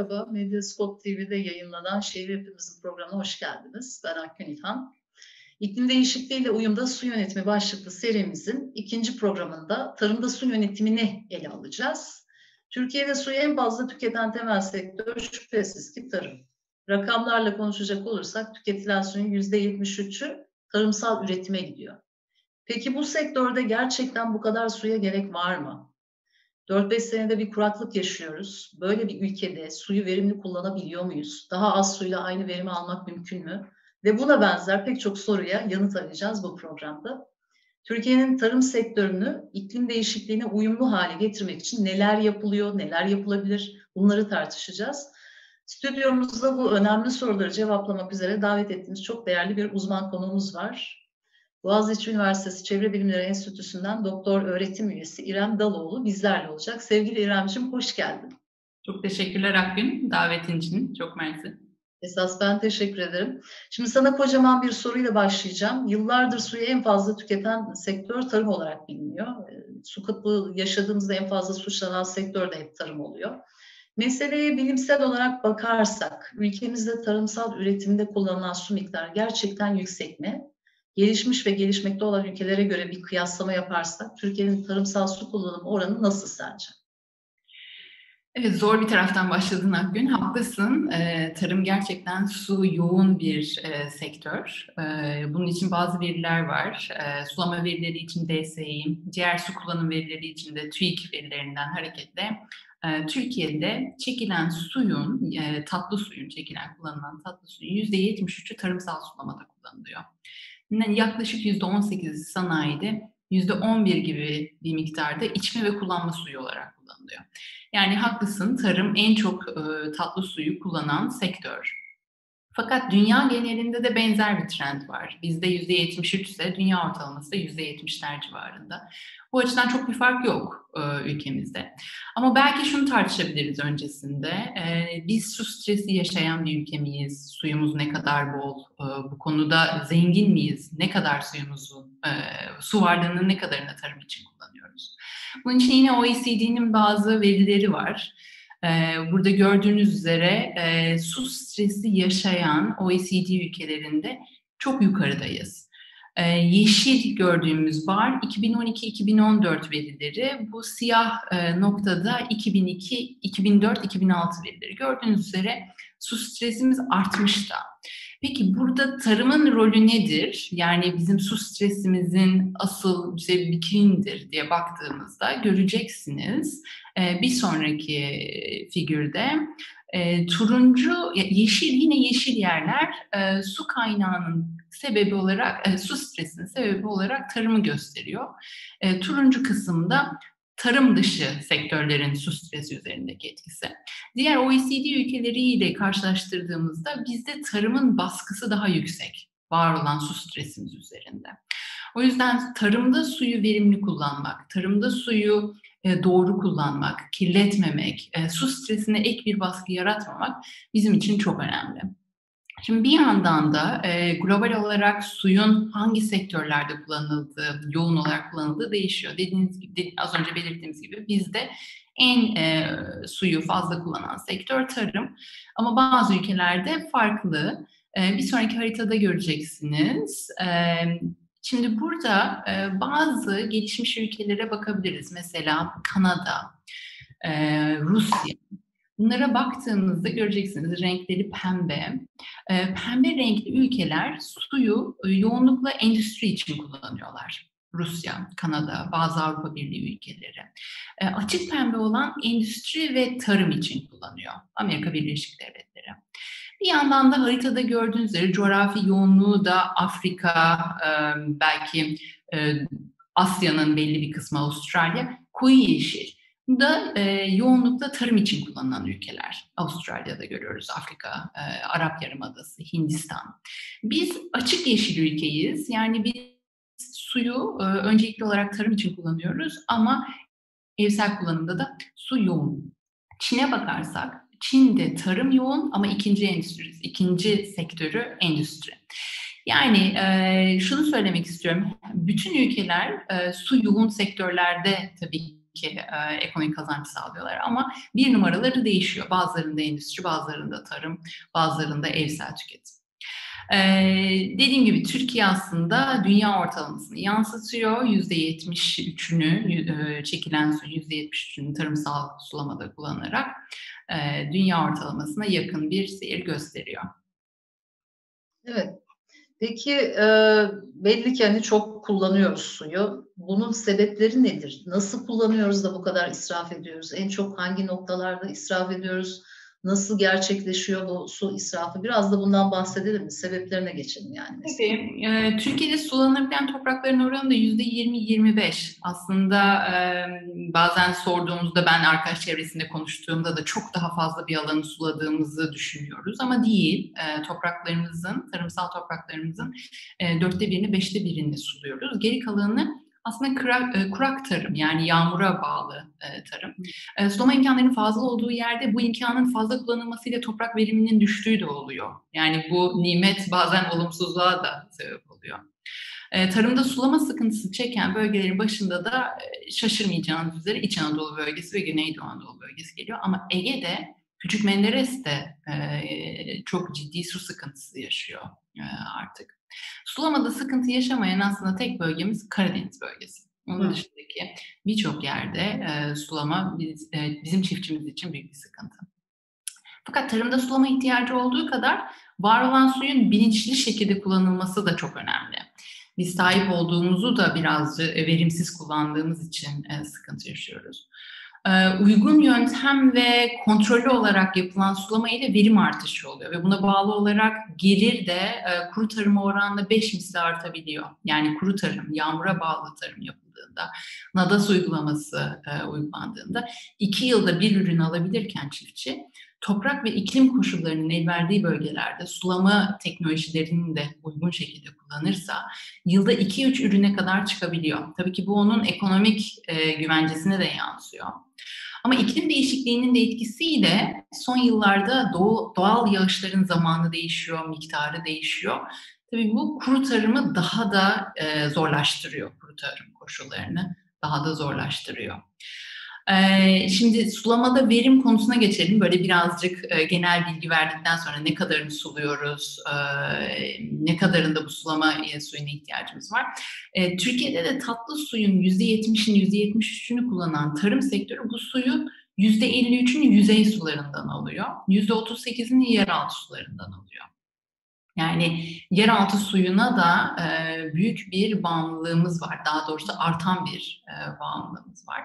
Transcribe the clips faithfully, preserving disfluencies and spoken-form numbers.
Merhaba, Medyaskop T V'de yayınlanan Şehir Hepimizin programına hoş geldiniz. Ben Akın İlhan. İklim değişikliği ile uyumda su yönetimi başlıklı serimizin ikinci programında tarımda su yönetimini ele alacağız. Türkiye'de suyu en fazla tüketen temel sektör şüphesiz ki tarım. Rakamlarla konuşacak olursak tüketilen suyun yüzde yetmiş üçü tarımsal üretime gidiyor. Peki bu sektörde gerçekten bu kadar suya gerek var mı? dört beş senede bir kuraklık yaşıyoruz. Böyle bir ülkede suyu verimli kullanabiliyor muyuz? Daha az suyla aynı verimi almak mümkün mü? Ve buna benzer pek çok soruya yanıt arayacağız bu programda. Türkiye'nin tarım sektörünü iklim değişikliğine uyumlu hale getirmek için neler yapılıyor, neler yapılabilir? Bunları tartışacağız. Stüdyomuzda bu önemli soruları cevaplamak üzere davet ettiğimiz çok değerli bir uzman konuğumuz var. Boğaziçi Üniversitesi Çevre Bilimleri Enstitüsü'nden doktor öğretim üyesi İrem Daloğlu bizlerle olacak. Sevgili İrem'ciğim hoş geldin. Çok teşekkürler Akgün davetin için. Çok mersi. Esas ben teşekkür ederim. Şimdi sana kocaman bir soruyla başlayacağım. Yıllardır suyu en fazla tüketen sektör tarım olarak biliniyor. Su kıtlığı yaşadığımızda en fazla suçlanan sektör de hep tarım oluyor. Meseleye bilimsel olarak bakarsak ülkemizde tarımsal üretimde kullanılan su miktarı gerçekten yüksek mi? Gelişmiş ve gelişmekte olan ülkelere göre bir kıyaslama yaparsak Türkiye'nin tarımsal su kullanımı oranı nasıl sence? Evet, zor bir taraftan başladın Akgün. Haklısın. Ee, tarım gerçekten su yoğun bir e, sektör. Ee, bunun için bazı veriler var. Ee, sulama verileri için D S İ, diğer su kullanım verileri için de TÜİK verilerinden hareketle e, Türkiye'de çekilen suyun, e, tatlı suyun, çekilen kullanılan tatlı suyun yüzde yetmiş üçü tarımsal sulamada kullanılıyor. Yaklaşık yüzde on sekizi sanayide, yüzde on bir gibi bir miktarda içme ve kullanma suyu olarak kullanılıyor. Yani haklısın, tarım en çok e, tatlı suyu kullanan sektör. Fakat dünya genelinde de benzer bir trend var. Bizde yüzde yetmiş üç ise dünya ortalaması da yüzde yetmişler civarında. Bu açıdan çok bir fark yok e, ülkemizde. Ama belki şunu tartışabiliriz öncesinde. E, biz su stresi yaşayan bir ülke miyiz? Suyumuz ne kadar bol? E, bu konuda zengin miyiz? Ne kadar suyumuzun, e, su varlığının ne kadarını tarım için kullanıyoruz? Bunun için yine O E C D'nin bazı verileri var. Burada gördüğünüz üzere e, su stresi yaşayan O E C D ülkelerinde çok yukarıdayız. E, yeşil gördüğümüz bar iki bin on iki iki bin on dört verileri, bu siyah e, noktada iki bin iki iki bin dört iki bin altı verileri. Gördüğünüz üzere su stresimiz artmış da. Peki burada tarımın rolü nedir? Yani bizim su stresimizin asıl sebebi kimdir diye baktığımızda göreceksiniz. Bir sonraki figürde turuncu, yeşil, yine yeşil yerler su kaynağının sebebi olarak, su stresinin sebebi olarak tarımı gösteriyor. Turuncu kısımda tarım dışı sektörlerin su stresi üzerindeki etkisi. Diğer O E C D ülkeleriyle karşılaştırdığımızda bizde tarımın baskısı daha yüksek, var olan su stresimiz üzerinde. O yüzden tarımda suyu verimli kullanmak, tarımda suyu doğru kullanmak, kirletmemek, su stresine ek bir baskı yaratmamak bizim için çok önemli. Şimdi bir yandan da e, global olarak suyun hangi sektörlerde kullanıldığı, yoğun olarak kullanıldığı değişiyor. Dediğiniz gibi, az önce belirttiğimiz gibi bizde en e, suyu fazla kullanan sektör tarım. Ama bazı ülkelerde farklı. E, bir sonraki haritada göreceksiniz. E, şimdi burada e, bazı gelişmiş ülkelere bakabiliriz. Mesela Kanada, e, Rusya. Bunlara baktığımızda göreceksiniz renkleri pembe. Pembe renkli ülkeler suyu yoğunlukla endüstri için kullanıyorlar. Rusya, Kanada, bazı Avrupa Birliği ülkeleri. Açık pembe olan endüstri ve tarım için kullanıyor. Amerika Birleşik Devletleri. Bir yandan da haritada gördüğünüz üzere coğrafi yoğunluğu da Afrika, belki Asya'nın belli bir kısmı, Avustralya, koyu yeşil. Bu da e, yoğunlukla tarım için kullanılan ülkeler. Avustralya'da görüyoruz, Afrika, e, Arap Yarımadası, Hindistan. Biz açık yeşil ülkeyiz. Yani biz suyu e, öncelikli olarak tarım için kullanıyoruz ama evsel kullanımda da su yoğun. Çin'e bakarsak, Çin'de tarım yoğun ama ikinci endüstri, ikinci sektörü endüstri. Yani e, şunu söylemek istiyorum. Bütün ülkeler e, su yoğun sektörlerde tabii ki e, ekonomik kazanç sağlıyorlar. Ama bir numaraları değişiyor. Bazılarında endüstri, bazılarında tarım, bazılarında evsel tüketim. E, dediğim gibi Türkiye aslında dünya ortalamasını yansıtıyor. yüzde yetmiş üçünü, e, çekilen su yüzde yetmiş üçünü tarımsal sulamada kullanarak e, dünya ortalamasına yakın bir seyir gösteriyor. Evet. Peki e, belli ki hani çok kullanıyoruz suyu. Bunun sebepleri nedir? Nasıl kullanıyoruz da bu kadar israf ediyoruz? En çok hangi noktalarda israf ediyoruz? Nasıl gerçekleşiyor bu su israfı? Biraz da bundan bahsedelim mi? Sebeplerine geçelim yani. Tabii. E, Türkiye'de sulanabilen toprakların oranı da yüzde yirmi yirmi beş. Aslında e, bazen sorduğumuzda, ben arkadaş çevresinde konuştuğumda da çok daha fazla bir alanı suladığımızı düşünüyoruz. Ama değil. E, topraklarımızın, tarımsal topraklarımızın e, dörtte birini, beşte birini suluyoruz. Geri kalanı aslında kurak, kurak tarım, yani yağmura bağlı e, tarım. E, sulama imkanlarının fazla olduğu yerde bu imkanın fazla kullanılmasıyla toprak veriminin düştüğü de oluyor. Yani bu nimet bazen olumsuzluğa da sebep oluyor. E, tarımda sulama sıkıntısı çeken bölgelerin başında da e, şaşırmayacağınız üzere İç Anadolu bölgesi ve Güneydoğu Anadolu bölgesi geliyor. Ama Ege'de, Küçük Menderes de e, çok ciddi su sıkıntısı yaşıyor e, artık. Sulamada sıkıntı yaşamayan aslında tek bölgemiz Karadeniz bölgesi. Onun Hı. dışındaki birçok yerde e, sulama biz, e, bizim çiftçimiz için büyük bir sıkıntı. Fakat tarımda sulama ihtiyacı olduğu kadar var olan suyun bilinçli şekilde kullanılması da çok önemli. Biz sahip olduğumuzu da birazcık verimsiz kullandığımız için e, sıkıntı yaşıyoruz. Uygun yöntem ve kontrollü olarak yapılan sulama ile verim artışı oluyor ve buna bağlı olarak gelir de kuru tarıma oranla beş misli artabiliyor. Yani kuru tarım, yağmura bağlı tarım yapıldığında, NADAS uygulaması uygulandığında iki yılda bir ürün alabilirken çiftçi, toprak ve iklim koşullarının el verdiği bölgelerde sulama teknolojilerini de uygun şekilde kullanırsa yılda iki üç ürüne kadar çıkabiliyor. Tabii ki bu onun ekonomik e, güvencesine de yansıyor. Ama iklim değişikliğinin de etkisiyle son yıllarda doğu, doğal yağışların zamanı değişiyor, miktarı değişiyor. Tabii bu kuru tarımı daha da e, zorlaştırıyor, kuru tarım koşullarını daha da zorlaştırıyor. Şimdi sulamada verim konusuna geçelim. Böyle birazcık genel bilgi verdikten sonra ne kadarını suluyoruz, ne kadarında bu sulama suyuna ihtiyacımız var. Türkiye'de de tatlı suyun yüzde yetmişini, yüzde yetmiş üçünü kullanan tarım sektörü bu suyu yüzde elli üçünü yüzey sularından alıyor, yüzde otuz sekizini yeraltı sularından alıyor. Yani yeraltı suyuna da e, büyük bir bağımlılığımız var. Daha doğrusu artan bir e, bağımlılığımız var.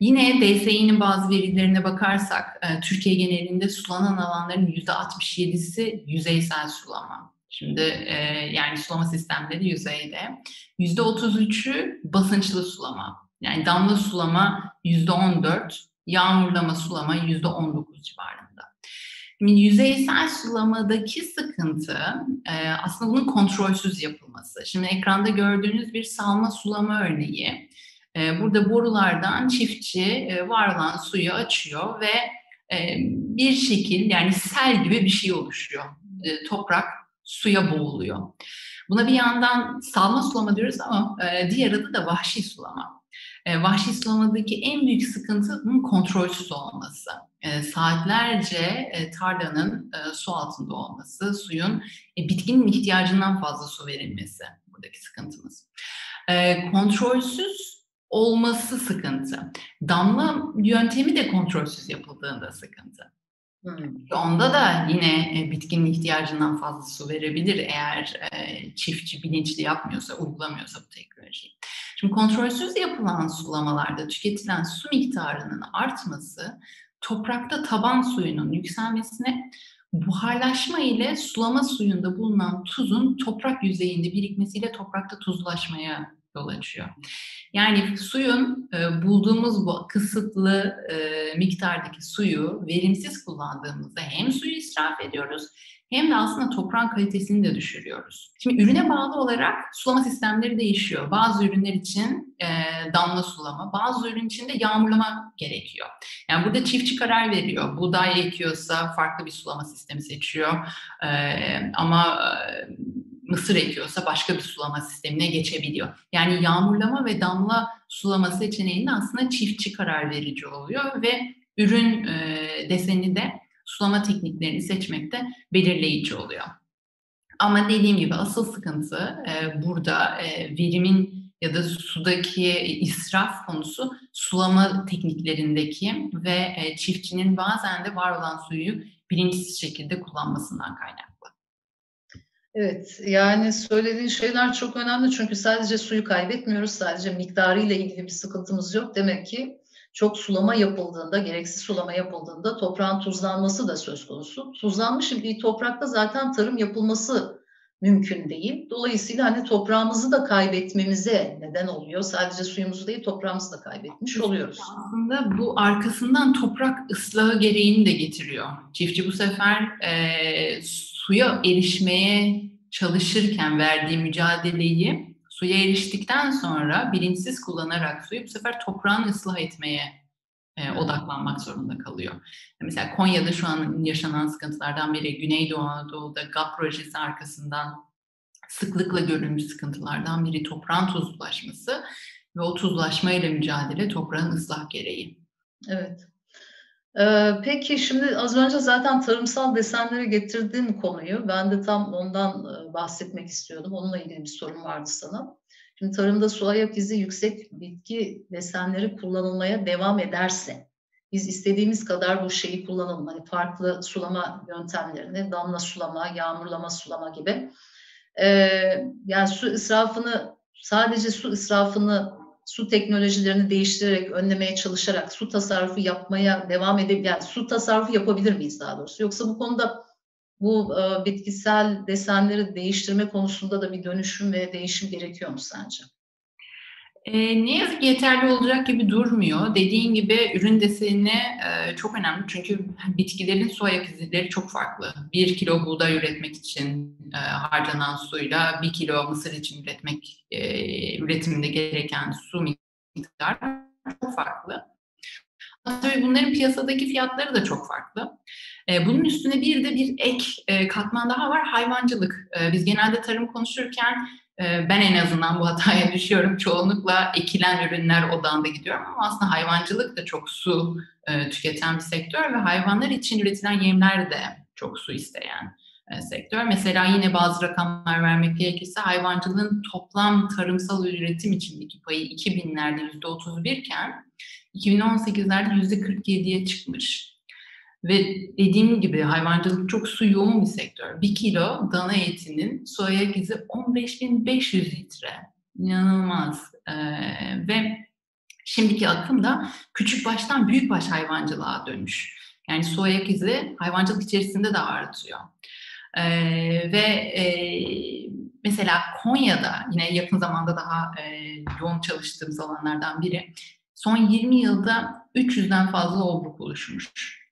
Yine D S İ'nin bazı verilerine bakarsak e, Türkiye genelinde sulanan alanların yüzde altmış yedisi yüzeysel sulama. Şimdi e, yani sulama sistemleri yüzeyde. yüzde otuz üçü basınçlı sulama. Yani damla sulama yüzde on dört, yağmurlama sulama yüzde on dokuz civarında. Yani yüzeysel sulamadaki sıkıntı aslında bunun kontrolsüz yapılması. Şimdi ekranda gördüğünüz bir salma sulama örneği. Burada borulardan çiftçi var olan suyu açıyor ve bir şekil, yani sel gibi bir şey oluşuyor. Toprak suya boğuluyor. Buna bir yandan salma sulama diyoruz ama diğer adı da vahşi sulama. Vahşi sulamadaki en büyük sıkıntı bunun kontrolsüz olması. E, saatlerce e, tarlanın e, su altında olması, suyun e, bitkinin ihtiyacından fazla su verilmesi buradaki sıkıntımız. E, kontrolsüz olması sıkıntı. Damla yöntemi de kontrolsüz yapıldığında sıkıntı. Hmm. Onda da yine bitkinin ihtiyacından fazla su verebilir eğer e, çiftçi bilinçli yapmıyorsa, uygulamıyorsa bu teknolojiyi. Şimdi kontrolsüz yapılan sulamalarda tüketilen su miktarının artması, toprakta taban suyunun yükselmesine, buharlaşma ile sulama suyunda bulunan tuzun toprak yüzeyinde birikmesiyle toprakta tuzlaşmaya yol açıyor. Yani suyun e, bulduğumuz bu kısıtlı e, miktardaki suyu verimsiz kullandığımızda hem suyu israf ediyoruz hem de aslında toprağın kalitesini de düşürüyoruz. Şimdi ürüne bağlı olarak sulama sistemleri değişiyor. Bazı ürünler için e, damla sulama, bazı ürün için de yağmurlama gerekiyor. Yani burada çiftçi karar veriyor. Buğday ekiyorsa farklı bir sulama sistemi seçiyor. E, ama e, mısır ekiyorsa başka bir sulama sistemine geçebiliyor. Yani yağmurlama ve damla sulama seçeneğinde aslında çiftçi karar verici oluyor ve ürün deseni de sulama tekniklerini seçmekte belirleyici oluyor. Ama dediğim gibi asıl sıkıntı burada verimin ya da sudaki israf konusu sulama tekniklerindeki ve çiftçinin bazen de var olan suyu bilinçsiz şekilde kullanmasından kaynaklı. Evet, yani söylediğin şeyler çok önemli çünkü sadece suyu kaybetmiyoruz, sadece miktarıyla ilgili bir sıkıntımız yok. Demek ki çok sulama yapıldığında, gereksiz sulama yapıldığında toprağın tuzlanması da söz konusu. Tuzlanmış bir toprakta zaten tarım yapılması mümkün değil. Dolayısıyla hani toprağımızı da kaybetmemize neden oluyor. Sadece suyumuzu değil toprağımızı da kaybetmiş oluyoruz. Aslında bu arkasından toprak ıslahı gereğini de getiriyor. Çiftçi bu sefer e, suya erişmeye çalışırken verdiği mücadeleyi suya eriştikten sonra bilinçsiz kullanarak suyu bu sefer toprağın ıslah etmeye E, odaklanmak zorunda kalıyor. Mesela Konya'da şu an yaşanan sıkıntılardan biri, Güneydoğu Anadolu'da G A P projesi arkasından sıklıkla görülmüş sıkıntılardan biri toprağın tuzlaşması ve o tuzlaşmayla mücadele toprağın ıslah gereği. Evet. Ee, peki şimdi az önce zaten tarımsal desenlere getirdiğin konuyu, ben de tam ondan bahsetmek istiyordum. Onunla ilgili bir sorum vardı sana. Şimdi tarımda su ayak izi yüksek bitki desenleri kullanılmaya devam ederse, biz istediğimiz kadar bu şeyi kullanalım. Hani farklı sulama yöntemlerini, damla sulama, yağmurlama sulama gibi. Ee, yani su israfını, sadece su israfını, su teknolojilerini değiştirerek, önlemeye çalışarak su tasarrufu yapmaya devam edebilir. Yani su tasarrufu yapabilir miyiz daha doğrusu? Yoksa bu konuda bu e, bitkisel desenleri değiştirme konusunda da bir dönüşüm ve değişim gerekiyor mu sence? E, ne yazık ki yeterli olacak gibi durmuyor. Dediğin gibi ürün deseni e, çok önemli. Çünkü bitkilerin su ayak izleri çok farklı. Bir kilo buğday üretmek için e, harcanan suyla bir kilo mısır için üretmek e, üretiminde gereken su miktarı çok farklı. Tabii bunların piyasadaki fiyatları da çok farklı. Bunun üstüne bir de bir ek katman daha var, hayvancılık. Biz genelde tarım konuşurken ben en azından bu hataya düşüyorum. Çoğunlukla ekilen ürünler odağında gidiyorum ama aslında hayvancılık da çok su tüketen bir sektör ve hayvanlar için üretilen yemler de çok su isteyen sektör. Mesela yine bazı rakamlar vermek gerekirse hayvancılığın toplam tarımsal üretim içindeki payı iki binlerde yüzde otuz bir iken iki bin on sekizlerde yüzde kırk yediye çıkmış. Ve dediğim gibi hayvancılık çok su yoğun bir sektör. Bir kilo dana etinin su ayak izi on beş bin beş yüz litre. İnanılmaz. Ee, ve şimdiki akım da küçük baştan büyük baş hayvancılığa dönmüş. Yani su ayak izi hayvancılık içerisinde de artıyor. Ee, ve e, mesela Konya'da yine yakın zamanda daha e, yoğun çalıştığımız alanlardan biri. Son yirmi yılda üç yüzden fazla obruk oluşmuş.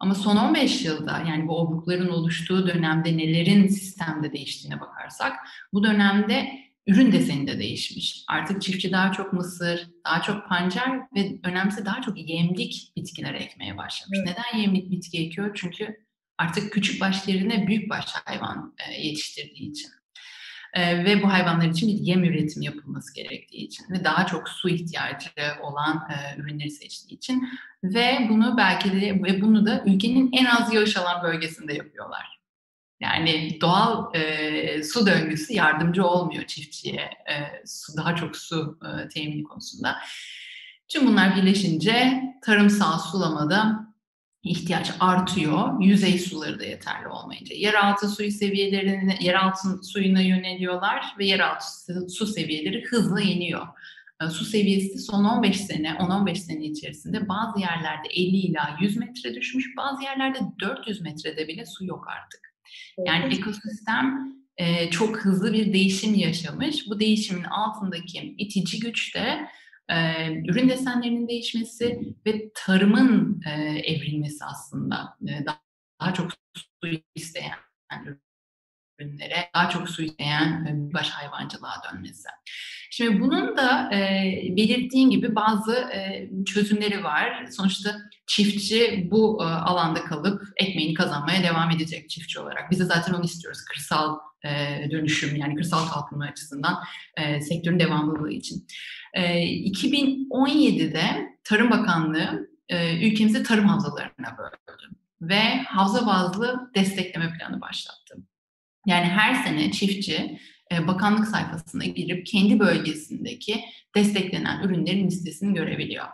Ama son on beş yılda yani bu obrukların oluştuğu dönemde nelerin sistemde değiştiğine bakarsak bu dönemde ürün deseni de değişmiş. Artık çiftçi daha çok mısır, daha çok pancar ve önemlisi daha çok yemlik bitkiler ekmeye başlamış. Evet. Neden yemlik bitki ekiyor? Çünkü artık küçük baş yerine büyük baş hayvan yetiştirdiği için. Ee, ve bu hayvanlar için bir yem üretimi yapılması gerektiği için ve daha çok su ihtiyacı olan e, ürünleri seçtiği için ve bunu belki de ve bunu da ülkenin en az yağış alan bölgesinde yapıyorlar. Yani doğal e, su döngüsü yardımcı olmuyor çiftçiye e, su, daha çok su e, temini konusunda. Tüm bunlar birleşince tarımsal sulamada ihtiyaç artıyor. Yüzey suları da yeterli olmayınca yeraltı suyu seviyelerine, yeraltı suyuna yöneliyorlar ve yeraltı su seviyeleri hızla iniyor. Su seviyesi son on beş sene, on on beş sene içerisinde bazı yerlerde elli ila yüz metre düşmüş, bazı yerlerde dört yüz metrede bile su yok artık. Yani ekosistem çok hızlı bir değişim yaşamış. Bu değişimin altındaki itici güç de ürün desenlerinin değişmesi ve tarımın evrilmesi aslında daha çok su isteyen ürünlere, daha çok su isteyen baş hayvancılığa dönmesi. Şimdi bunun da e, belirttiğin gibi bazı e, çözümleri var. Sonuçta çiftçi bu e, alanda kalıp ekmeğini kazanmaya devam edecek çiftçi olarak. Biz de zaten onu istiyoruz. Kırsal e, dönüşüm, yani kırsal kalkınma açısından e, sektörün devamlılığı için. E, iki bin on yedide Tarım Bakanlığı e, ülkemizi tarım havzalarına böldü ve havza bazlı destekleme planı başlattı. Yani her sene çiftçi bakanlık sayfasına girip kendi bölgesindeki desteklenen ürünlerin listesini görebiliyor.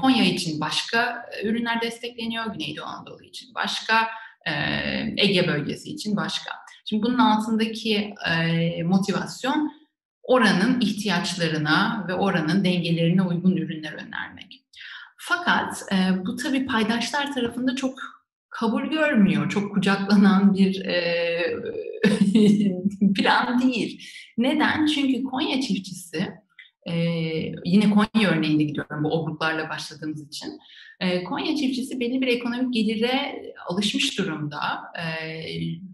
Konya için başka ürünler destekleniyor, Güneydoğu Anadolu için başka, Ege bölgesi için başka. Şimdi bunun altındaki motivasyon oranın ihtiyaçlarına ve oranın dengelerine uygun ürünler önermek. Fakat bu tabii paydaşlar tarafında çok kabul görmüyor, çok kucaklanan bir e, plan değil. Neden? Çünkü Konya çiftçisi, e, yine Konya örneğinde gidiyorum bu obruklarla başladığımız için, e, Konya çiftçisi belli bir ekonomik gelire alışmış durumda. E,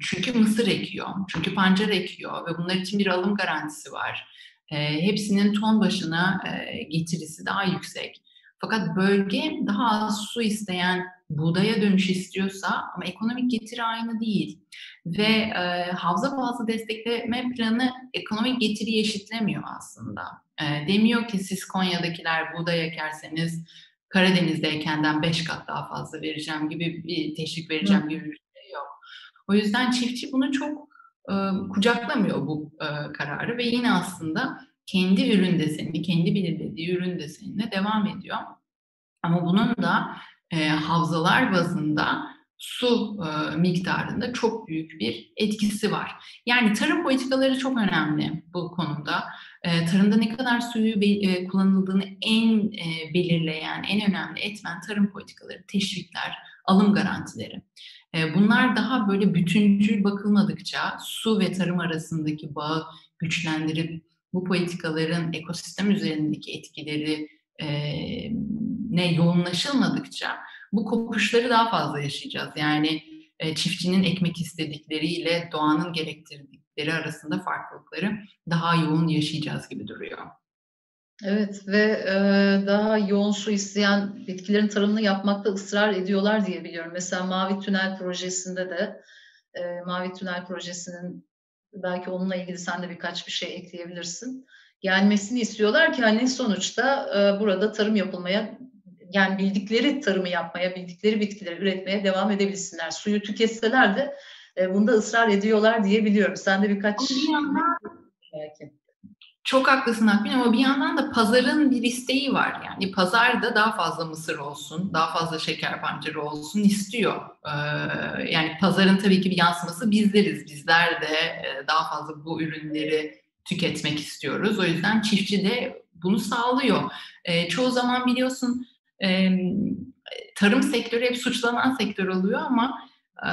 çünkü mısır ekiyor, çünkü pancar ekiyor ve bunlar için bir alım garantisi var. E, hepsinin ton başına e, getirisi daha yüksek. Fakat bölge daha az su isteyen buğdaya dönüş istiyorsa ama ekonomik getiri aynı değil. Ve e, havza bazlı destekleme planı ekonomik getiriyi eşitlemiyor aslında. E, demiyor ki siz Konya'dakiler buğday ekerseniz Karadeniz'de ekenden beş kat daha fazla vereceğim gibi bir teşvik vereceğim Hı. gibi bir şey yok. O yüzden çiftçi bunu çok e, kucaklamıyor bu e, kararı ve yine aslında kendi ürün desenini, kendi belirlediği ürün desenine devam ediyor. Ama bunun da e, havzalar bazında su e, miktarında çok büyük bir etkisi var. Yani tarım politikaları çok önemli bu konuda. E, tarımda ne kadar suyu be, e, kullanıldığını en e, belirleyen, en önemli etmen tarım politikaları, teşvikler, alım garantileri. E, bunlar daha böyle bütüncül bakılmadıkça su ve tarım arasındaki bağı güçlendirip bu politikaların ekosistem üzerindeki etkileri e, ne yoğunlaşılmadıkça bu kopuşları daha fazla yaşayacağız. Yani e, çiftçinin ekmek istedikleriyle doğanın gerektirdikleri arasında farklılıkları daha yoğun yaşayacağız gibi duruyor. Evet ve e, daha yoğun su isteyen bitkilerin tarımını yapmakta ısrar ediyorlar diye biliyorum. Mesela Mavi Tünel Projesi'nde de e, Mavi Tünel Projesi'nin belki onunla ilgili sen de birkaç bir şey ekleyebilirsin. Gelmesini istiyorlar ki hani sonuçta e, burada tarım yapılmaya, yani bildikleri tarımı yapmaya, bildikleri bitkileri üretmeye devam edebilsinler. Suyu tüketseler de e, bunda ısrar ediyorlar diye biliyorum. Sen de birkaç... Bir yandan, belki. Çok haklısın Akmin, ama bir yandan da pazarın bir isteği var. Yani pazarda daha fazla mısır olsun, daha fazla şeker pancarı olsun istiyor. Ee, yani pazarın tabii ki bir yansıması bizleriz. Bizler de daha fazla bu ürünleri tüketmek istiyoruz. O yüzden çiftçi de bunu sağlıyor. Ee, çoğu zaman biliyorsun e, tarım sektörü hep suçlanan sektör oluyor ama e,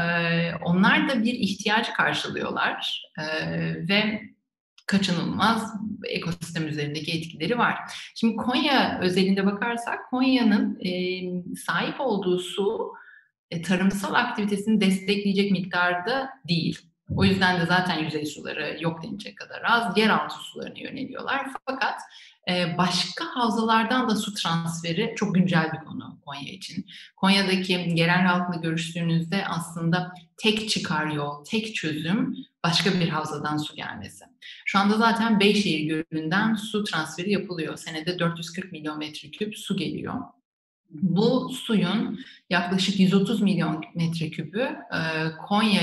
onlar da bir ihtiyacı karşılıyorlar e, ve kaçınılmaz ekosistem üzerindeki etkileri var. Şimdi Konya özelinde bakarsak Konya'nın e, sahip olduğu su e, tarımsal aktivitesini destekleyecek miktarda değil. O yüzden de zaten yüzey suları yok denecek kadar az. Yeraltı sularına yöneliyorlar. Fakat e, başka havzalardan da su transferi çok güncel bir konu Konya için. Konya'daki yerel halkla görüştüğünüzde aslında tek çıkar yol, tek çözüm başka bir havzadan su gelmesi. Şu anda zaten Beyşehir Gölü'nden su transferi yapılıyor. Senede dört yüz kırk milyon metreküp su geliyor. Bu suyun yaklaşık yüz otuz milyon metreküpü e, Konya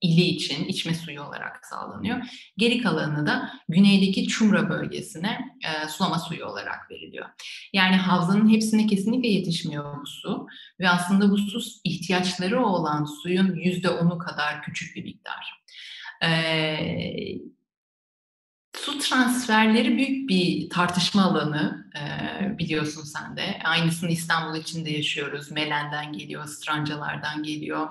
ili için içme suyu olarak sağlanıyor. Geri kalanı da güneydeki Çumra bölgesine e, sulama suyu olarak veriliyor. Yani havzanın hepsine kesinlikle yetişmiyor bu su ve aslında bu su ihtiyaçları olan suyun yüzde onu kadar küçük bir miktar. E, su transferleri büyük bir tartışma alanı e, biliyorsun sen de. Aynısını İstanbul için de yaşıyoruz. Melen'den geliyor, Stancalardan geliyor.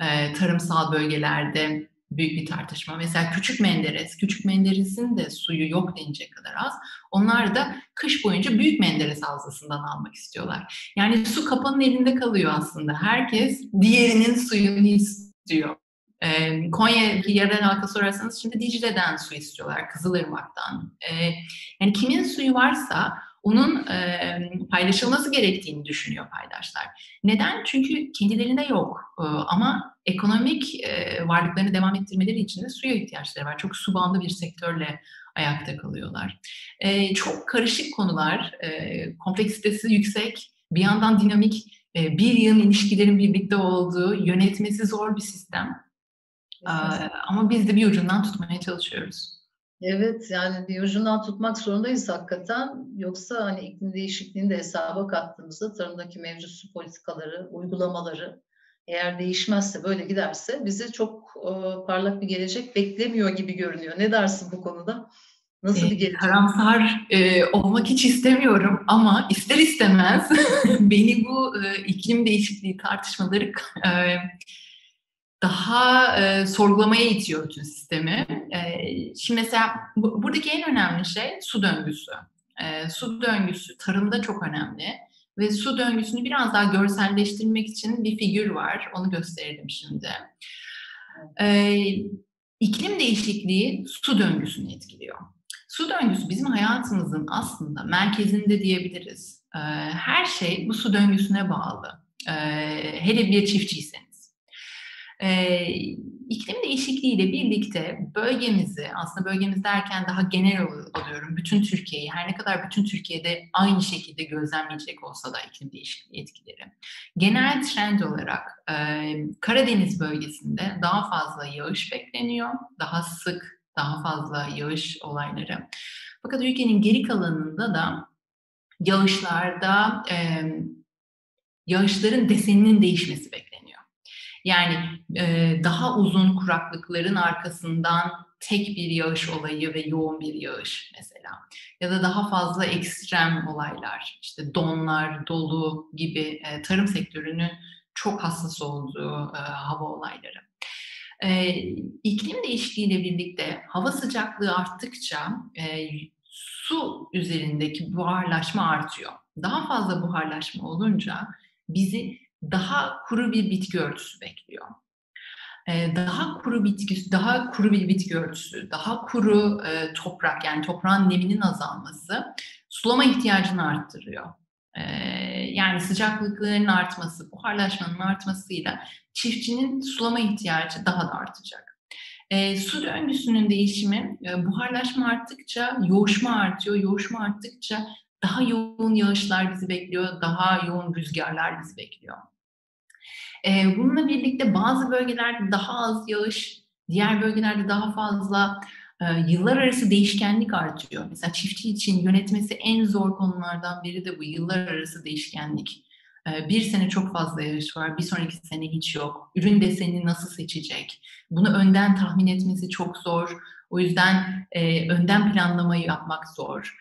E, tarımsal bölgelerde büyük bir tartışma. Mesela Küçük Menderes, Küçük Menderes'in de suyu yok denecek kadar az. Onlar da kış boyunca Büyük Menderes havzasından almak istiyorlar. Yani su kapanın elinde kalıyor aslında. Herkes diğerinin suyunu istiyor. E, Konya yerden halka sorarsanız şimdi Dicle'den su istiyorlar, Kızılırmak'tan. E, yani kimin suyu varsa onun e, paylaşılması gerektiğini düşünüyor paydaşlar. Neden? Çünkü kendilerinde yok e, ama ekonomik e, varlıklarını devam ettirmeleri için de suya ihtiyaçları var. Çok su bandı bir sektörle ayakta kalıyorlar. E, çok karışık konular, e, kompleksitesi yüksek, bir yandan dinamik, e, bir yığın ilişkilerin birlikte olduğu, yönetmesi zor bir sistem. Evet. Ama biz de bir ucundan tutmaya çalışıyoruz. Evet, yani bir ucundan tutmak zorundayız hakikaten. Yoksa hani iklim değişikliğini de hesaba kattığımızda tarımdaki mevcut su politikaları, uygulamaları eğer değişmezse, böyle giderse bizi çok e, parlak bir gelecek beklemiyor gibi görünüyor. Ne dersin bu konuda? Nasıl bir gelecek? Karamsar e, olmak hiç istemiyorum ama ister istemez beni bu e, iklim değişikliği tartışmaları e, daha e, sorgulamaya itiyor bütün sistemi. E, şimdi mesela bu, buradaki en önemli şey su döngüsü. E, su döngüsü tarımda çok önemli ve su döngüsünü biraz daha görselleştirmek için bir figür var. Onu gösterelim şimdi. E, iklim değişikliği su döngüsünü etkiliyor. Su döngüsü bizim hayatımızın aslında merkezinde diyebiliriz. E, her şey bu su döngüsüne bağlı. E, hele bir çiftçiyseniz. Ee, iklim değişikliğiyle birlikte bölgemizi, aslında bölgemiz derken daha genel alıyorum, bütün Türkiye'yi, her ne kadar bütün Türkiye'de aynı şekilde gözlemleyecek olsa da iklim değişikliği etkileri. Genel trend olarak e, Karadeniz bölgesinde daha fazla yağış bekleniyor, daha sık, daha fazla yağış olayları. Fakat ülkenin geri kalanında da yağışlarda e, yağışların deseninin değişmesi bekleniyor. Yani e, daha uzun kuraklıkların arkasından tek bir yağış olayı ve yoğun bir yağış mesela. Ya da daha fazla ekstrem olaylar, işte donlar, dolu gibi e, tarım sektörünün çok hassas olduğu e, hava olayları. E, iklim değişikliğiyle birlikte hava sıcaklığı arttıkça e, su üzerindeki buharlaşma artıyor. Daha fazla buharlaşma olunca bizi daha kuru bir bitki örtüsü bekliyor. Ee, daha kuru bitki, daha kuru bir bitki örtüsü, daha kuru e, toprak, yani toprağın neminin azalması sulama ihtiyacını arttırıyor. Ee, yani sıcaklıkların artması, buharlaşmanın artmasıyla çiftçinin sulama ihtiyacı daha da artacak. Ee, su döngüsünün değişimi, e, buharlaşma arttıkça yoğuşma artıyor, yoğuşma arttıkça daha yoğun yağışlar bizi bekliyor, daha yoğun rüzgarlar bizi bekliyor. Bununla birlikte bazı bölgelerde daha az yağış, diğer bölgelerde daha fazla, yıllar arası değişkenlik artıyor. Mesela çiftçi için yönetmesi en zor konulardan biri de bu yıllar arası değişkenlik. Bir sene çok fazla yağış var, bir sonraki sene hiç yok. Ürün desenini nasıl seçecek? Bunu önden tahmin etmesi çok zor. O yüzden önden planlamayı yapmak zor.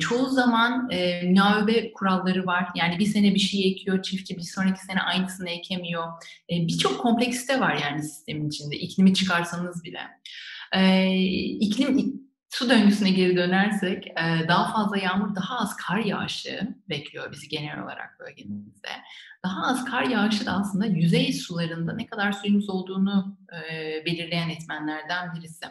Çoğu zaman e, münavebe kuralları var. Yani bir sene bir şey ekiyor çiftçi, bir sonraki sene aynısını ekemiyor. E, Birçok kompleksite var yani sistemin içinde. İklimi çıkarsanız bile. E, iklim su döngüsüne geri dönersek e, daha fazla yağmur, daha az kar yağışı bekliyor bizi genel olarak bölgemizde. Daha az kar yağışı da aslında yüzey sularında ne kadar suyumuz olduğunu e, belirleyen etmenlerden birisi.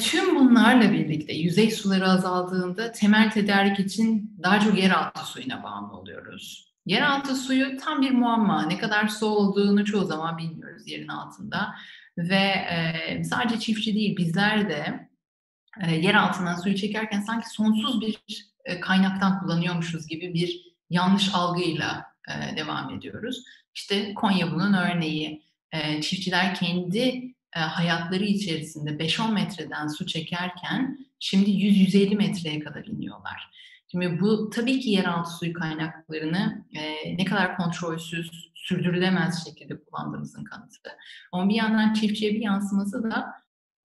Tüm bunlarla birlikte yüzey suları azaldığında temel tedarik için daha çok yeraltı suyuna bağımlı oluyoruz. Yeraltı suyu tam bir muamma. Ne kadar su olduğunu çoğu zaman bilmiyoruz yerin altında. Ve e, sadece çiftçi değil, bizler de e, yer altından suyu çekerken sanki sonsuz bir e, kaynaktan kullanıyormuşuz gibi bir yanlış algıyla e, devam ediyoruz. İşte Konya bunun örneği. E, çiftçiler kendi hayatları içerisinde beş on metreden su çekerken şimdi yüz yüz elli metreye kadar iniyorlar. Şimdi bu tabii ki yeraltı suyu kaynaklarını e, ne kadar kontrolsüz, sürdürülemez şekilde kullandığımızın kanıtı. Ama bir yandan çiftçiye bir yansıması da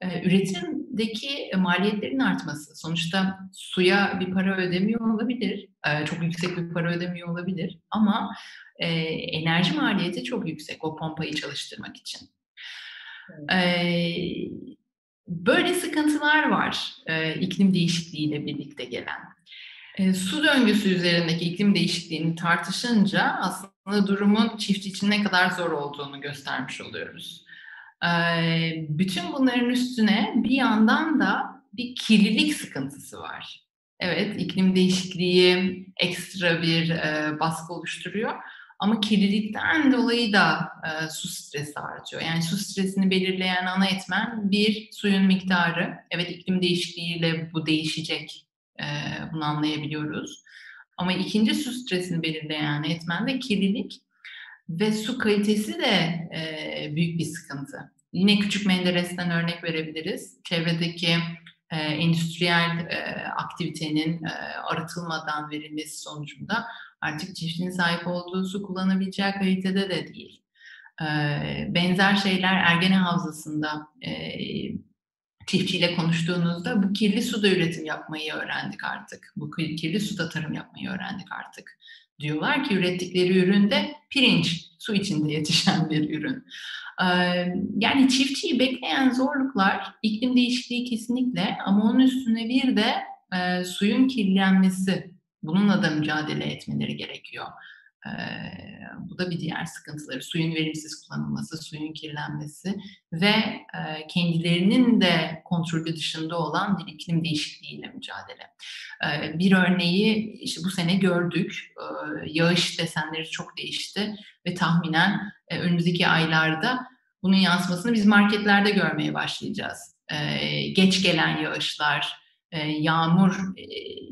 e, üretimdeki maliyetlerin artması. Sonuçta suya bir para ödemiyor olabilir, e, çok yüksek bir para ödemiyor olabilir ama e, enerji maliyeti çok yüksek o pompayı çalıştırmak için. Ee, böyle sıkıntılar var e, iklim değişikliğiyle birlikte gelen. E, su döngüsü üzerindeki iklim değişikliğini tartışınca aslında durumun çiftçi için ne kadar zor olduğunu göstermiş oluyoruz. E, bütün bunların üstüne bir yandan da bir kirlilik sıkıntısı var. Evet, iklim değişikliği ekstra bir e, baskı oluşturuyor. Ama kirlilikten dolayı da e, su stresi artıyor. Yani su stresini belirleyen ana etmen bir, suyun miktarı. Evet, iklim değişikliğiyle bu değişecek. E, bunu anlayabiliyoruz. Ama ikinci, su stresini belirleyen etmen de kirlilik. Ve su kalitesi de e, büyük bir sıkıntı. Yine Küçük Menderes'ten örnek verebiliriz. Çevredeki e, endüstriyel e, aktivitenin e, arıtılmadan verilmesi sonucunda artık çiftçinin sahip olduğu su kullanabileceği kalitede de değil. Benzer şeyler Ergene Havzası'nda çiftçiyle konuştuğunuzda bu kirli suda üretim yapmayı öğrendik artık. Bu kirli suda tarım yapmayı öğrendik artık diyorlar ki ürettikleri ürün de pirinç, su içinde yetişen bir ürün. Yani çiftçiyi bekleyen zorluklar iklim değişikliği kesinlikle ama onun üstüne bir de suyun kirlenmesi. Bununla da mücadele etmeleri gerekiyor. Ee, bu da bir diğer sıkıntıları. Suyun verimsiz kullanılması, suyun kirlenmesi ve e, kendilerinin de kontrolü dışında olan bir iklim değişikliğiyle mücadele. Ee, bir örneği işte bu sene gördük. Ee, yağış desenleri çok değişti ve tahminen e, önümüzdeki aylarda bunun yansımasını biz marketlerde görmeye başlayacağız. Ee, geç gelen yağışlar, Yağmur,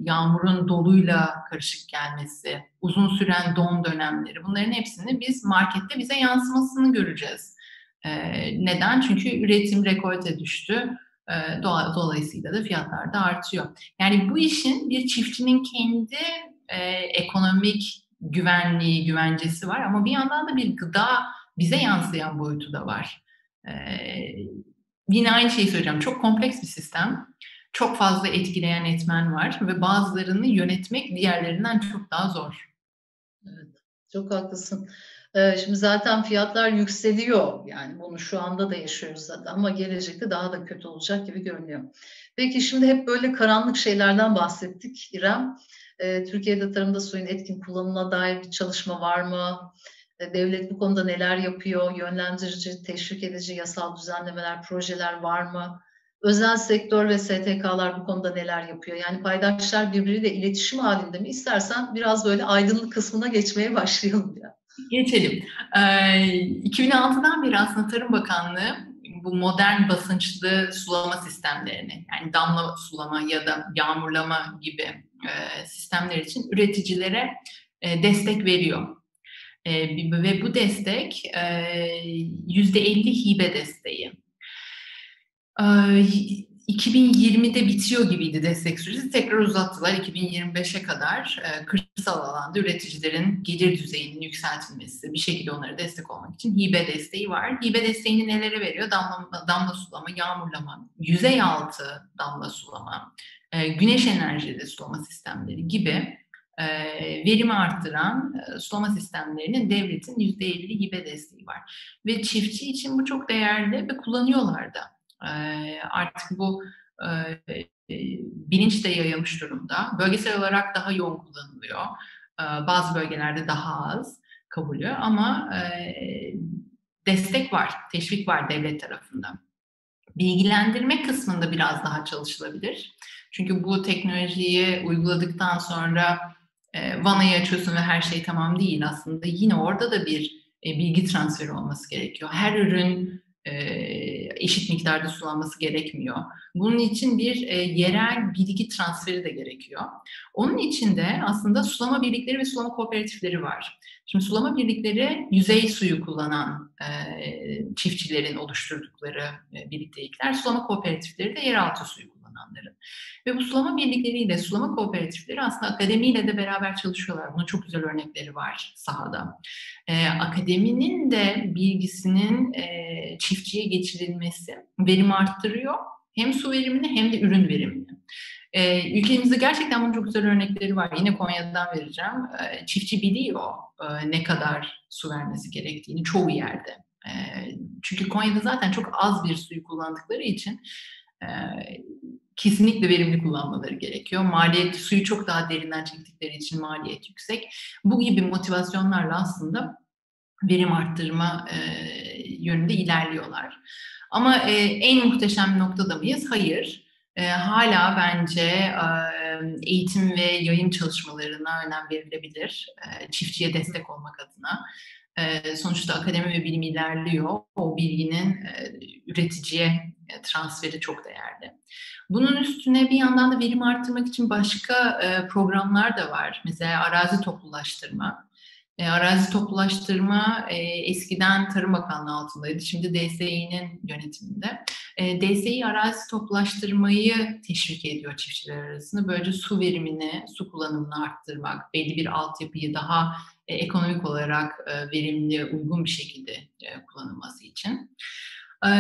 yağmurun doluyla karışık gelmesi, uzun süren don dönemleri, bunların hepsini biz markette bize yansımasını göreceğiz. Neden? Çünkü üretim rekolte düştü. Dolayısıyla da fiyatlar da artıyor. Yani bu işin bir çiftçinin kendi ekonomik güvenliği, güvencesi var ama bir yandan da bir gıda bize yansıyan boyutu da var. Yine aynı şeyi söyleyeceğim. Çok kompleks bir sistem. Çok fazla etkileyen etmen var ve bazılarını yönetmek diğerlerinden çok daha zor. Evet, çok haklısın. Ee, şimdi zaten fiyatlar yükseliyor. Yani bunu şu anda da yaşıyoruz zaten ama gelecekte daha da kötü olacak gibi görünüyor. Peki şimdi hep böyle karanlık şeylerden bahsettik İrem. Ee, Türkiye'de tarımda suyun etkin kullanımına dair bir çalışma var mı? Ee, devlet bu konuda neler yapıyor? Yönlendirici, teşvik edici, yasal düzenlemeler, projeler var mı? Özel sektör ve S T K'lar bu konuda neler yapıyor? Yani paydaşlar birbiriyle iletişim halinde mi? İstersen biraz böyle aydınlık kısmına geçmeye başlayalım ya. Geçelim. Ee, iki bin altıdan beri aslında Tarım Bakanlığı bu modern basınçlı sulama sistemlerini, yani damla sulama ya da yağmurlama gibi e, sistemler için üreticilere e, destek veriyor. E, ve bu destek e, yüzde elli hibe desteği. iki bin yirmide bitiyor gibiydi destek süresi. Tekrar uzattılar iki bin yirmi beşe kadar kırsal alanda üreticilerin gelir düzeyinin yükseltilmesi, bir şekilde onlara destek olmak için hibe desteği var. Hibe desteğini nelere veriyor? Damla, damla sulama, yağmurlama, yüzey altı damla sulama, güneş enerjili sulama sistemleri gibi verimi arttıran sulama sistemlerinin devletin yüzde elli hibe desteği var. Ve çiftçi için bu çok değerli ve kullanıyorlar da. Artık bu bilinç de yayılmış durumda. Bölgesel olarak daha yoğun kullanılıyor. Bazı bölgelerde daha az kabulü ama destek var, teşvik var devlet tarafından. Bilgilendirme kısmında biraz daha çalışılabilir. Çünkü bu teknolojiyi uyguladıktan sonra vanayı açıyorsun ve her şey tamam değil aslında. Yine orada da bir bilgi transferi olması gerekiyor. Her ürün eşit miktarda sulanması gerekmiyor. Bunun için bir yerel bilgi transferi de gerekiyor. Onun için de aslında sulama birlikleri ve sulama kooperatifleri var. Şimdi sulama birlikleri yüzey suyu kullanan çiftçilerin oluşturdukları birliktelikler, sulama kooperatifleri de yeraltı suyu kullananların. Ve bu sulama birlikleriyle sulama kooperatifleri aslında akademiyle de beraber çalışıyorlar. Bunun çok güzel örnekleri var sahada. Ee, akademinin de bilgisinin e, çiftçiye geçirilmesi verim arttırıyor. Hem su verimini hem de ürün verimini. Ee, ülkemizde gerçekten bunun çok güzel örnekleri var. Yine Konya'dan vereceğim. Ee, çiftçi biliyor e, ne kadar su vermesi gerektiğini çoğu yerde. E, çünkü Konya'da zaten çok az bir suyu kullandıkları için e, kesinlikle verimli kullanmaları gerekiyor. Maliyet, suyu çok daha derinden çektikleri için maliyet yüksek. Bu gibi motivasyonlarla aslında verim arttırma e, yönünde ilerliyorlar. Ama e, en muhteşem noktada mıyız? Hayır. E, hala bence e, eğitim ve yayın çalışmalarına önem verilebilir. E, çiftçiye destek olmak adına. E, sonuçta akademi ve bilim ilerliyor. O bilginin e, üreticiye e, transferi çok değerli. Bunun üstüne bir yandan da verim arttırmak için başka e, programlar da var. Mesela arazi toplulaştırma. E, arazi toplulaştırma e, eskiden Tarım Bakanlığı altındaydı. Şimdi D S İ'nin yönetiminde. E, D S İ arazi toplulaştırmayı teşvik ediyor çiftçiler arasında. Böylece su verimini, su kullanımını arttırmak, belli bir altyapıyı daha e, ekonomik olarak e, verimli, uygun bir şekilde e, kullanılması için. E,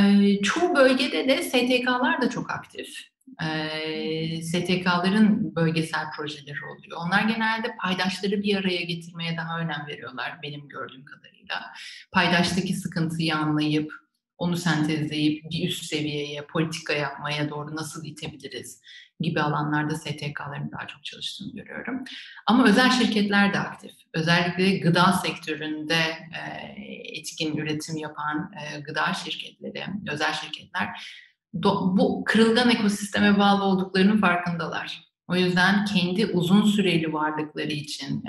çoğu bölgede de S T K'lar da çok aktif. E, S T K'ların bölgesel projeleri oluyor. Onlar genelde paydaşları bir araya getirmeye daha önem veriyorlar benim gördüğüm kadarıyla. Paydaştaki sıkıntıyı anlayıp, onu sentezleyip bir üst seviyeye, politika yapmaya doğru nasıl itebiliriz gibi alanlarda S T K'ların daha çok çalıştığını görüyorum. Ama özel şirketler de aktif. Özellikle gıda sektöründe etkin üretim yapan gıda şirketleri, özel şirketler bu kırılgan ekosisteme bağlı olduklarının farkındalar. O yüzden kendi uzun süreli varlıkları için,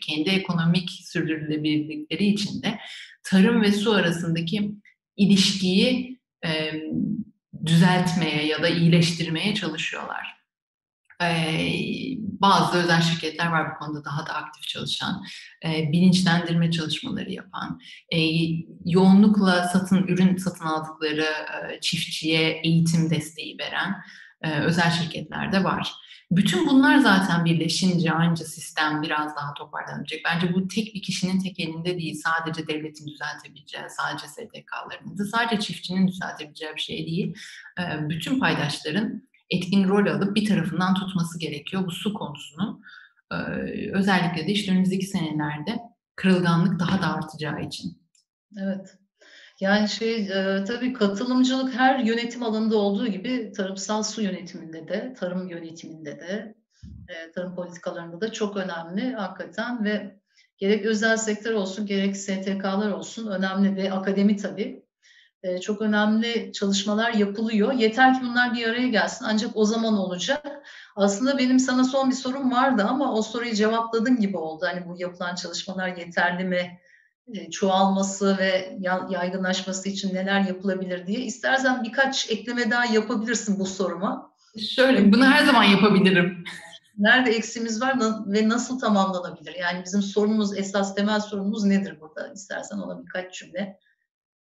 kendi ekonomik sürdürülebilirlikleri için de tarım ve su arasındaki ilişkiyi e, düzeltmeye ya da iyileştirmeye çalışıyorlar. E, bazı özel şirketler var bu konuda daha da aktif çalışan, e, bilinçlendirme çalışmaları yapan, e, yoğunlukla satın ürün satın aldıkları e, çiftçiye eğitim desteği veren e, özel şirketler de var. Bütün bunlar zaten birleşince anca sistem biraz daha toparlanacak. Bence bu tek bir kişinin tek elinde değil. Sadece devletin düzeltebileceği, sadece S T K'ların da, sadece çiftçinin düzeltebileceği bir şey değil. Bütün paydaşların etkin rol alıp bir tarafından tutması gerekiyor bu su konusunu. Özellikle de işte önümüzdeki senelerde kırılganlık daha da artacağı için. Evet. Yani şey e, tabii katılımcılık her yönetim alanında olduğu gibi tarımsal su yönetiminde de, tarım yönetiminde de, e, tarım politikalarında da çok önemli hakikaten ve gerek özel sektör olsun gerek S T K'lar olsun önemli ve akademi tabii e, çok önemli çalışmalar yapılıyor. Yeter ki bunlar bir araya gelsin ancak o zaman olacak. Aslında benim sana son bir sorum vardı ama o soruyu cevapladın gibi oldu. Hani bu yapılan çalışmalar yeterli mi? Çoğalması ve yaygınlaşması için neler yapılabilir diye. İstersen birkaç ekleme daha yapabilirsin bu soruma. Şöyle, bunu her zaman yapabilirim. Nerede eksiğimiz var ve nasıl tamamlanabilir? Yani bizim sorunumuz, esas temel sorunumuz nedir burada? İstersen ona birkaç cümle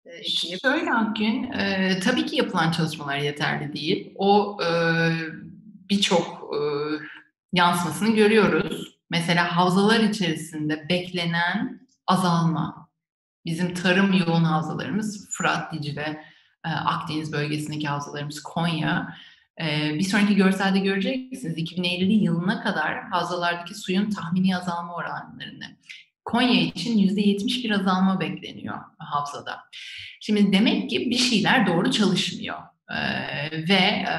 ekleyip. Şöyle Akgün, e, tabii ki yapılan çalışmalar yeterli değil. O e, birçok e, yansımasını görüyoruz. Mesela havzalar içerisinde beklenen azalma. Bizim tarım yoğun havzalarımız Fırat, Dicle, Akdeniz bölgesindeki havzalarımız Konya. Bir sonraki görselde göreceksiniz iki bin elli yılına kadar havzalardaki suyun tahmini azalma oranlarını. Konya için yüzde yetmiş bir azalma bekleniyor havzada. Şimdi demek ki bir şeyler doğru çalışmıyor. Ee, ve e,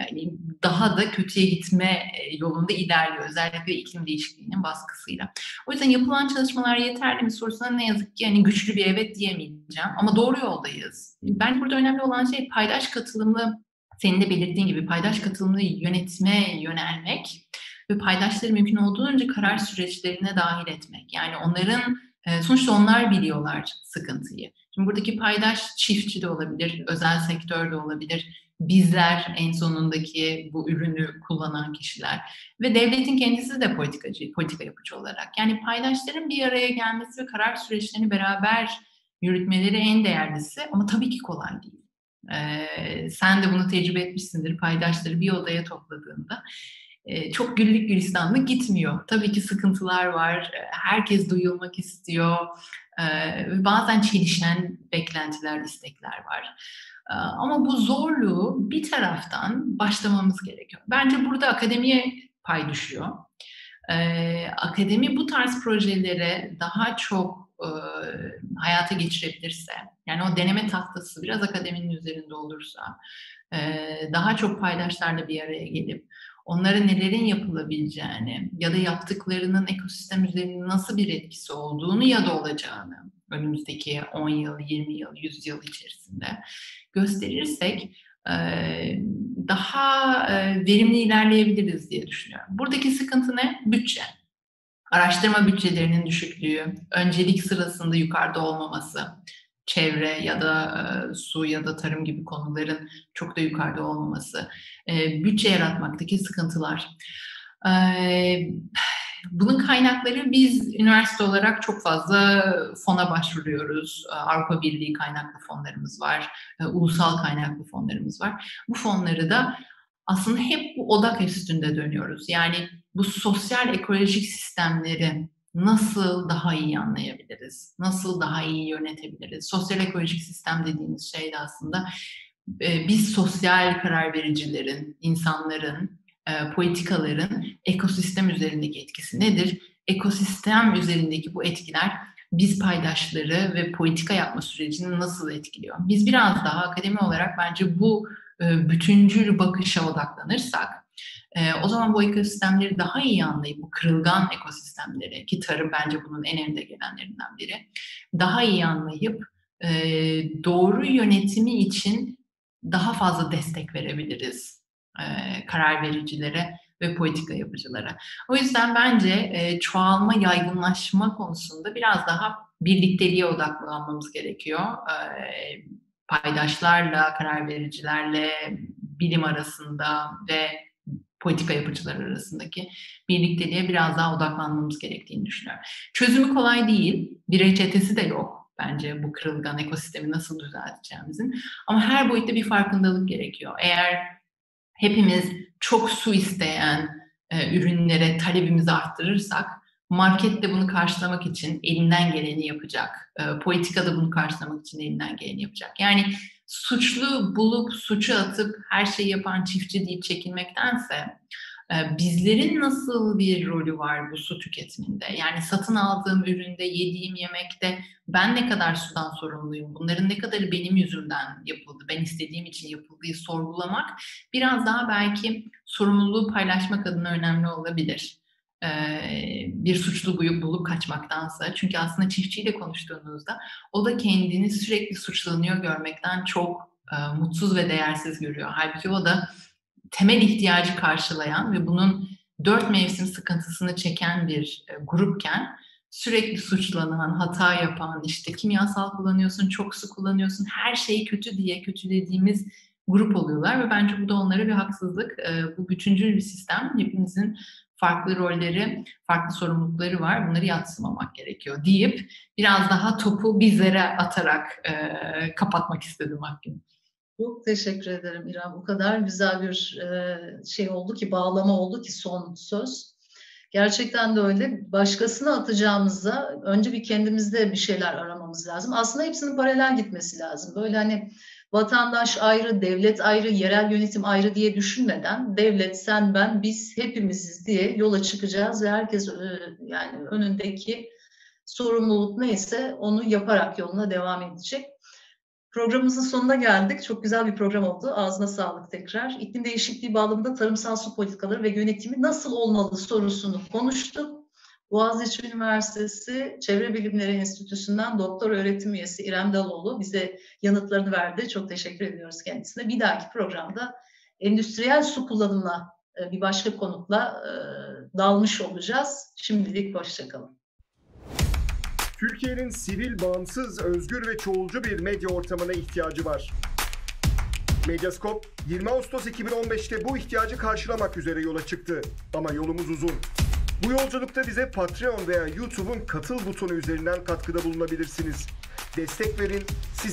yani daha da kötüye gitme yolunda ilerliyor. Özellikle iklim değişikliğinin baskısıyla. O yüzden yapılan çalışmalar yeterli mi sorusuna ne yazık ki yani güçlü bir evet diyemeyeceğim. Ama doğru yoldayız. Ben burada önemli olan şey paydaş katılımlı, senin de belirttiğin gibi paydaş katılımlı yönetime yönelmek ve paydaşları mümkün olduğunca karar süreçlerine dahil etmek. Yani onların, sonuçta onlar biliyorlar sıkıntıyı. Şimdi buradaki paydaş çiftçi de olabilir, özel sektör de olabilir, bizler en sonundaki bu ürünü kullanan kişiler ve devletin kendisi de politikacı, politika yapıcı olarak. Yani paydaşların bir araya gelmesi ve karar süreçlerini beraber yürütmeleri en değerlisi ama tabii ki kolay değil. Ee, sen de bunu tecrübe etmişsindir paydaşları bir odaya topladığında. Çok güllük gülistanlık gitmiyor. Tabii ki sıkıntılar var. Herkes duyulmak istiyor. Bazen çelişen beklentiler, istekler var. Ama bu zorluğu bir taraftan başlamamız gerekiyor. Bence burada akademiye pay düşüyor. Akademi bu tarz projelere daha çok e, hayata geçirebilirse, yani o deneme tahtası biraz akademinin üzerinde olursa, e, daha çok paydaşlarla bir araya gelip onlara nelerin yapılabileceğini ya da yaptıklarının ekosistem üzerinde nasıl bir etkisi olduğunu ya da olacağını önümüzdeki on yıl, yirmi yıl, yüz yıl içerisinde gösterirsek daha verimli ilerleyebiliriz diye düşünüyorum. Buradaki sıkıntı ne? Bütçe. Araştırma bütçelerinin düşüklüğü, öncelik sırasında yukarıda olmaması, çevre ya da su ya da tarım gibi konuların çok da yukarıda olmaması, bütçe yaratmaktaki sıkıntılar. Bunun kaynakları, biz üniversite olarak çok fazla fona başvuruyoruz. Avrupa Birliği kaynaklı fonlarımız var, ulusal kaynaklı fonlarımız var. Bu fonları da aslında hep bu odak üstünde dönüyoruz. Yani bu sosyal ekolojik sistemleri nasıl daha iyi anlayabiliriz, nasıl daha iyi yönetebiliriz? Sosyal ekolojik sistem dediğimiz şey de aslında biz sosyal karar vericilerin, insanların, politikaların ekosistem üzerindeki etkisi nedir? Ekosistem üzerindeki bu etkiler biz paydaşları ve politika yapma sürecini nasıl etkiliyor? Biz biraz daha akademi olarak bence bu bütüncül bakışa odaklanırsak, o zaman bu ekosistemleri daha iyi anlayıp, bu kırılgan ekosistemleri, ki tarım bence bunun en önde gelenlerinden biri, daha iyi anlayıp doğru yönetimi için daha fazla destek verebiliriz Ee, karar vericilere ve politika yapıcılara. O yüzden bence e, çoğalma, yaygınlaşma konusunda biraz daha birlikteliğe odaklanmamız gerekiyor. Ee, paydaşlarla, karar vericilerle, bilim arasında ve politika yapıcılar arasındaki birlikteliğe biraz daha odaklanmamız gerektiğini düşünüyorum. Çözümü kolay değil, bir reçetesi de yok bence bu kırılgan ekosistemi nasıl düzelteceğimizin. Ama her boyutta bir farkındalık gerekiyor. Eğer hepimiz çok su isteyen e, ürünlere talebimizi arttırırsak, market de bunu karşılamak için elinden geleni yapacak. E, politika da bunu karşılamak için elinden geleni yapacak. Yani suçlu bulup, suçu atıp her şeyi yapan çiftçi deyip çekinmektense e, bizlerin nasıl bir rolü var bu su tüketiminde? Yani satın aldığım üründe, yediğim yemekte ben ne kadar sudan sorumluyum? Bunların ne kadarı benim yüzümden yapıldı? Ben istediğim için yapıldığı sorgulamak biraz daha belki sorumluluğu paylaşmak adına önemli olabilir. Ee, bir suçlu bulup, bulup kaçmaktansa. Çünkü aslında çiftçiyle konuştuğunuzda o da kendini sürekli suçlanıyor görmekten çok e, mutsuz ve değersiz görüyor. Halbuki o da temel ihtiyacı karşılayan ve bunun dört mevsim sıkıntısını çeken bir e, grupken sürekli suçlanan, hata yapan, işte kimyasal kullanıyorsun, çok su kullanıyorsun, her şey kötü diye kötülediğimiz grup oluyorlar ve bence bu da onlara bir haksızlık. Bu bütüncül bir sistem. Hepimizin farklı rolleri, farklı sorumlulukları var. Bunları yadsımamak gerekiyor deyip biraz daha topu bizlere atarak e, kapatmak istedim hakkımı. Çok teşekkür ederim İrem. O kadar güzel bir şey oldu ki, bağlama oldu ki son söz. Gerçekten de öyle. Başkasına atacağımızda önce bir kendimizde bir şeyler aramamız lazım. Aslında hepsinin paralel gitmesi lazım. Böyle hani vatandaş ayrı, devlet ayrı, yerel yönetim ayrı diye düşünmeden devlet, sen, ben, biz hepimiziz diye yola çıkacağız ve herkes yani önündeki sorumluluk neyse onu yaparak yoluna devam edecek. Programımızın sonuna geldik. Çok güzel bir program oldu. Ağzına sağlık tekrar. İklim değişikliği bağlamında tarımsal su politikaları ve yönetimi nasıl olmalı sorusunu konuştuk. Boğaziçi Üniversitesi Çevre Bilimleri Enstitüsü'nden doktor öğretim üyesi İrem Daloğlu bize yanıtlarını verdi. Çok teşekkür ediyoruz kendisine. Bir dahaki programda endüstriyel su kullanımına bir başka konukla dalmış olacağız. Şimdilik hoşça kalın. Türkiye'nin sivil, bağımsız, özgür ve çoğulcu bir medya ortamına ihtiyacı var. Medyaskop, yirmi Ağustos iki bin on beş'te bu ihtiyacı karşılamak üzere yola çıktı. Ama yolumuz uzun. Bu yolculukta bize Patreon veya YouTube'un katıl butonu üzerinden katkıda bulunabilirsiniz. Destek verin, siz